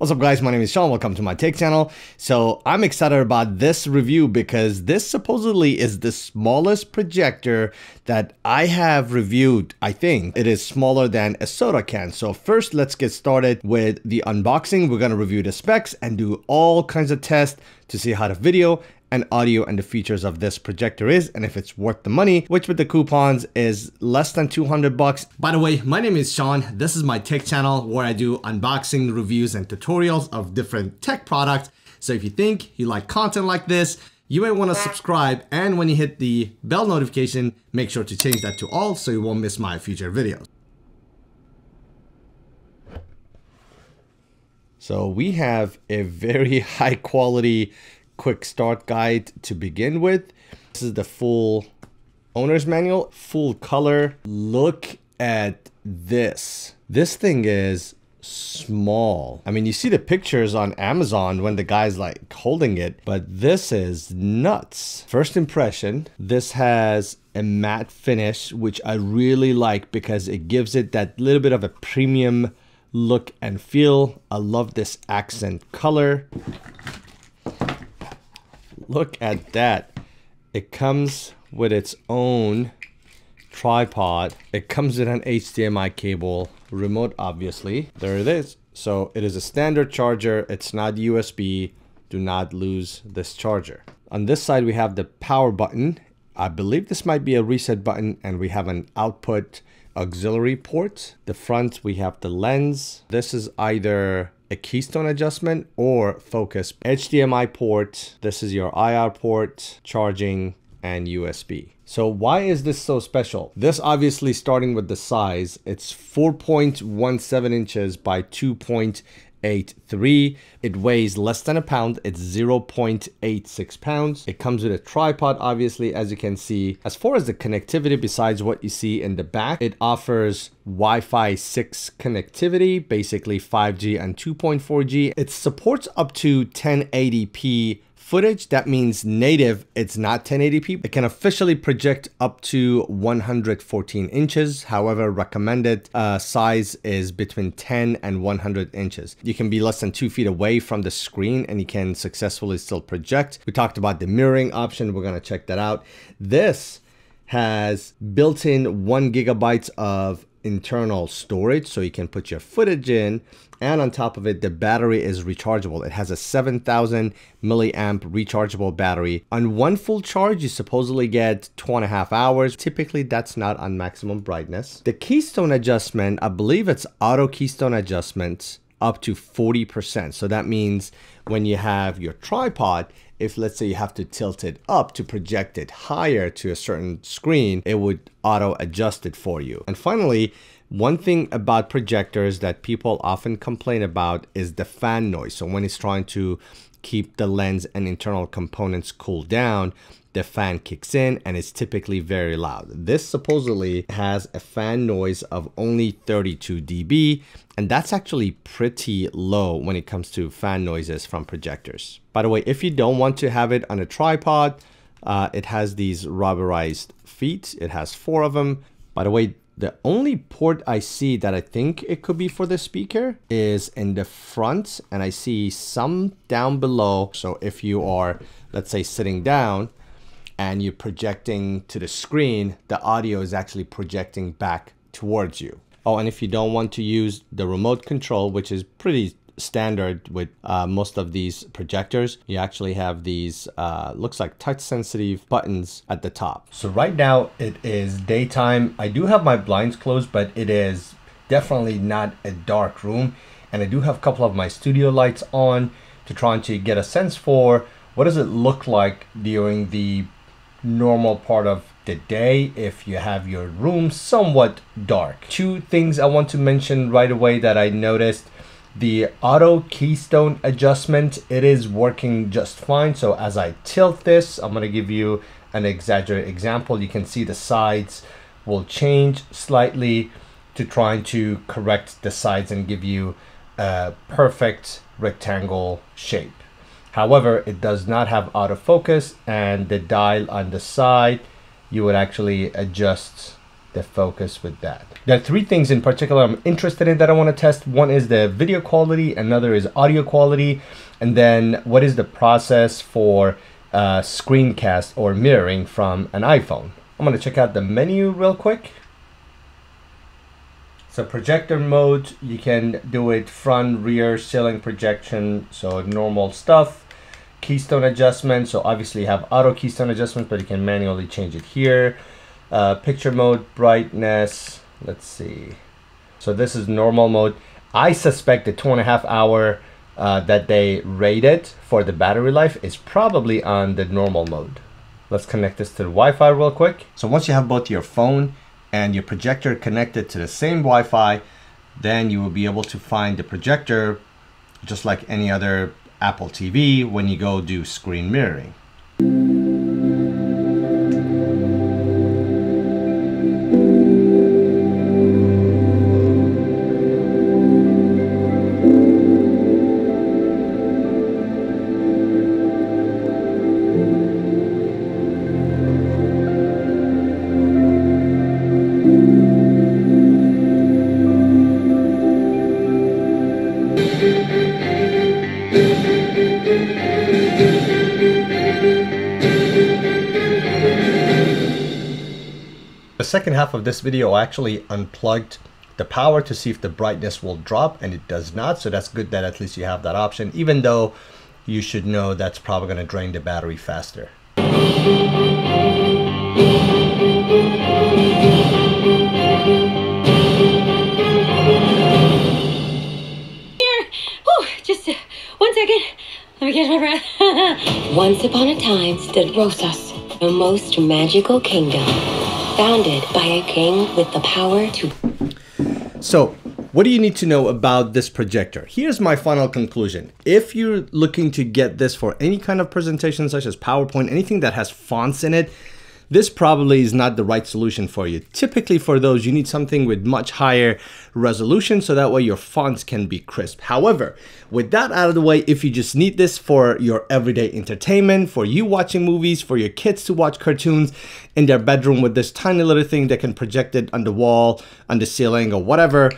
What's up guys, my name is Sean, welcome to my tech channel. So I'm excited about this review because this supposedly is the smallest projector that I have reviewed. I think it is smaller than a soda can. So first let's get started with the unboxing. We're gonna review the specs and do all kinds of tests to see how the video and audio and the features of this projector is and if it's worth the money, which with the coupons is less than 200 bucks. By the way, my name is Sean. This is my tech channel where I do unboxing, reviews, and tutorials of different tech products. So if you think you like content like this, you may want to subscribe, and when you hit the bell notification, make sure to change that to all so you won't miss my future videos. So we have a very high quality quick start guide to begin with. This is the full owner's manual, full color. Look at this. This thing is small. I mean, you see the pictures on Amazon when the guy's like holding it, but this is nuts. First impression, this has a matte finish, which I really like because it gives it that little bit of a premium look and feel. I love this accent color. Look at that. It comes with its own tripod. It comes with an HDMI cable, remote obviously. There it is. So it is a standard charger. It's not USB. Do not lose this charger. On this side, we have the power button. I believe this might be a reset button, and we have an output auxiliary port. The front, we have the lens. This is either a keystone adjustment or focus. HDMI port, this is your IR port, charging, and USB. So why is this so special? This obviously, starting with the size, it's 4.17 inches by 2.83. It weighs less than a pound. It's 0.86 pounds. It comes with a tripod, obviously, as you can see. As far as the connectivity, besides what you see in the back, it offers Wi-Fi 6 connectivity, basically 5G and 2.4G. It supports up to 1080p footage. That means native, it's not 1080p. It can officially project up to 114 inches. However, recommended size is between 10 and 100 inches. You can be less than 2 feet away from the screen and you can successfully still project. We talked about the mirroring option. We're gonna check that out. This has built-in 1 GB of internal storage, so you can put your footage in, and on top of it, the battery is rechargeable. It has a 7,000 milliamp rechargeable battery. On one full charge, you supposedly get 2.5 hours. Typically, that's not on maximum brightness. The keystone adjustment, I believe it's auto keystone adjustments up to 40%. So that means when you have your tripod, if let's say you have to tilt it up to project it higher to a certain screen, it would auto adjust it for you. And finally, one thing about projectors that people often complain about is the fan noise. So when it's trying to keep the lens and internal components cooled down, the fan kicks in and it's typically very loud. This supposedly has a fan noise of only 32 dB, and that's actually pretty low when it comes to fan noises from projectors. By the way, if you don't want to have it on a tripod, it has these rubberized feet. It has 4 of them. By the way, the only port I see that I think it could be for the speaker is in the front, and I see some down below. So if you are, let's say, sitting down and you're projecting to the screen, the audio is actually projecting back towards you. Oh, and if you don't want to use the remote control, which is pretty standard with most of these projectors, you actually have these, looks like touch sensitive buttons at the top. So right now it is daytime. I do have my blinds closed, but it is definitely not a dark room. And I do have a couple of my studio lights on to try and to get a sense for what does it look like during the normal part of the day if you have your room somewhat dark. 2 things I want to mention right away that I noticed. The auto keystone adjustment, it is working just fine. So as I tilt this, I'm going to give you an exaggerated example. You can see the sides will change slightly to trying to correct the sides and give you a perfect rectangle shape. However, it does not have autofocus, and the dial on the side, you would actually adjust the focus with that. There are three things in particular I'm interested in that I want to test. One is the video quality, another is audio quality, and then what is the process for screencast or mirroring from an iPhone. I'm going to check out the menu real quick. So projector mode, you can do it front, rear, ceiling projection, so normal stuff. Keystone adjustment, so obviously you have auto keystone adjustment, but you can manually change it here. Picture mode, brightness, let's see. So this is normal mode. I suspect the 2.5 hour that they rated for the battery life is probably on the normal mode. Let's connect this to the Wi-Fi real quick. So once you have both your phone and your projector connected to the same Wi-Fi, then you will be able to find the projector just like any other Apple TV when you go do screen mirroring. The second half of this video, I actually unplugged the power to see if the brightness will drop, and it does not, so that's good that at least you have that option, even though you should know that's probably going to drain the battery faster. Here, whew, just 1 second, let me catch my breath. Once upon a time stood Rosas, the most magical kingdom, founded by a king with the power to... So, what do you need to know about this projector? Here's my final conclusion. If you're looking to get this for any kind of presentation such as PowerPoint, anything that has fonts in it, this probably is not the right solution for you. Typically for those, you need something with much higher resolution so that way your fonts can be crisp. However, with that out of the way, if you just need this for your everyday entertainment, for you watching movies, for your kids to watch cartoons, in their bedroom with this tiny little thing that can project it on the wall, on the ceiling or whatever.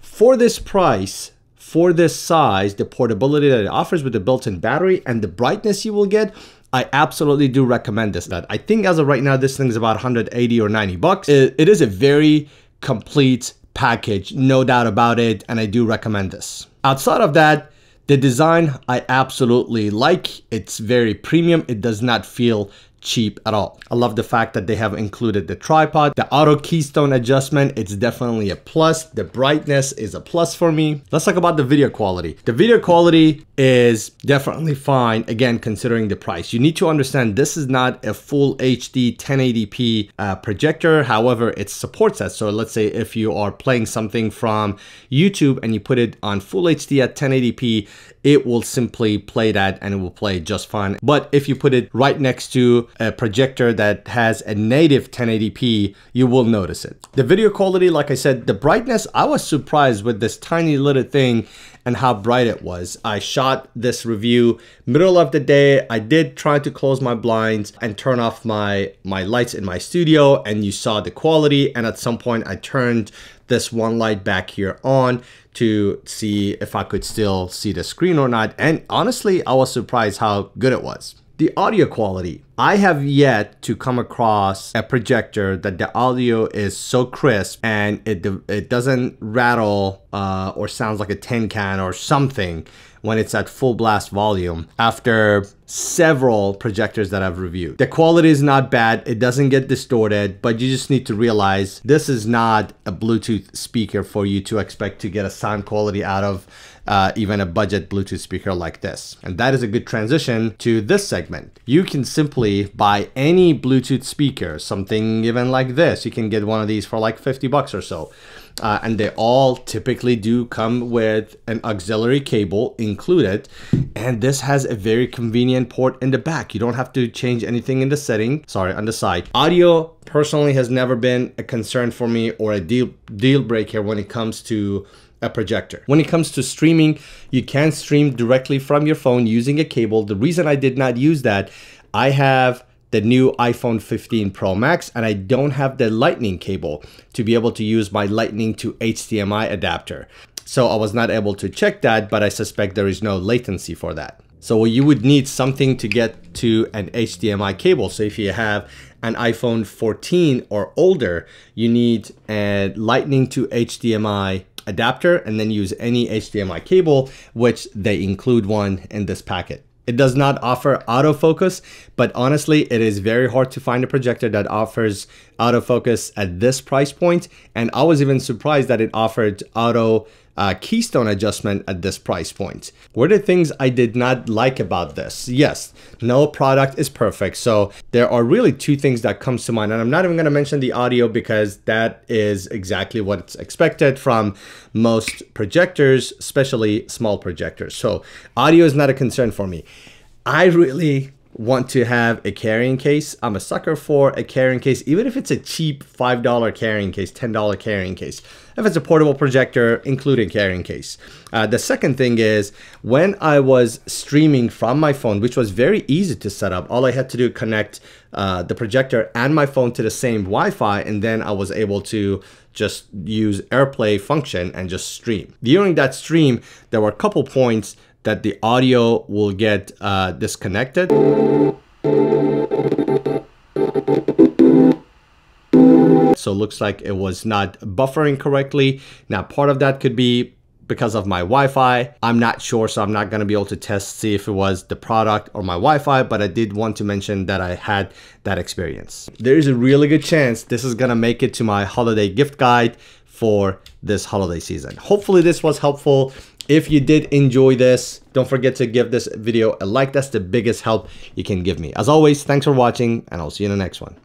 For this price, for this size, the portability that it offers with the built-in battery and the brightness you will get, I absolutely do recommend this. I think as of right now, this thing is about 180 or 90 bucks. It is a very complete package, no doubt about it, and I do recommend this. Outside of that, the design I absolutely like. It's very premium. It does not feel cheap at all. I love the fact that they have included the tripod, the auto keystone adjustment. It's definitely a plus. The brightness is a plus for me. Let's talk about the video quality. The video quality is definitely fine, again, considering the price. You need to understand this is not a full HD 1080p projector. However, it supports that. So let's say if you are playing something from YouTube and you put it on full HD at 1080p, it will simply play that and it will play just fine. But if you put it right next to a projector that has a native 1080p, you will notice it. The video quality, like I said, the brightness, I was surprised with this tiny little thing and how bright it was. I shot this review middle of the day. I did try to close my blinds and turn off my lights in my studio, and you saw the quality. And at some point I turned this one light back here on to see if I could still see the screen or not. And honestly, I was surprised how good it was. The audio quality. I have yet to come across a projector that the audio is so crisp and it doesn't rattle or sounds like a tin can or something when it's at full blast volume after several projectors that I've reviewed. The quality is not bad. It doesn't get distorted, but you just need to realize this is not a Bluetooth speaker for you to expect to get a sound quality out of even a budget Bluetooth speaker like this. And that is a good transition to this segment. You can simply buy any Bluetooth speaker, something even like this. You can get one of these for like 50 bucks or so. And they all typically do come with an auxiliary cable included. And this has a very convenient port in the back. You don't have to change anything in the setting, sorry, on the side. Audio personally has never been a concern for me or a deal breaker when it comes to a projector. When it comes to streaming, you can stream directly from your phone using a cable. The reason I did not use that, I have the new iPhone 15 Pro Max, and I don't have the Lightning cable to be able to use my Lightning to HDMI adapter. So I was not able to check that, but I suspect there is no latency for that. So you would need something to get to an HDMI cable. So if you have an iPhone 14 or older, you need a Lightning to HDMI adapter and then use any HDMI cable, which they include one in this packet. It does not offer autofocus, but honestly, it is very hard to find a projector that offers autofocus at this price point. And I was even surprised that it offered auto keystone adjustment at this price point. What are the things I did not like about this? Yes, no product is perfect. So there are really two things that comes to mind, and I'm not even gonna mention the audio because that is exactly what's expected from most projectors, especially small projectors. So audio is not a concern for me. I really want to have a carrying case. I'm a sucker for a carrying case, even if it's a cheap $5 carrying case, $10 carrying case. If it's a portable projector, including carrying case. The second thing is when I was streaming from my phone, which was very easy to set up, all I had to do connect the projector and my phone to the same Wi-Fi, and then I was able to just use AirPlay function and just stream. During that stream, there were a couple points that the audio will get disconnected. So it looks like it was not buffering correctly. Now, part of that could be because of my Wi-Fi. I'm not sure, so I'm not gonna be able to test, see if it was the product or my Wi-Fi, but I did want to mention that I had that experience. There is a really good chance this is gonna make it to my holiday gift guide for this holiday season. Hopefully this was helpful. If you did enjoy this, don't forget to give this video a like. That's the biggest help you can give me. As always, thanks for watching, and I'll see you in the next one.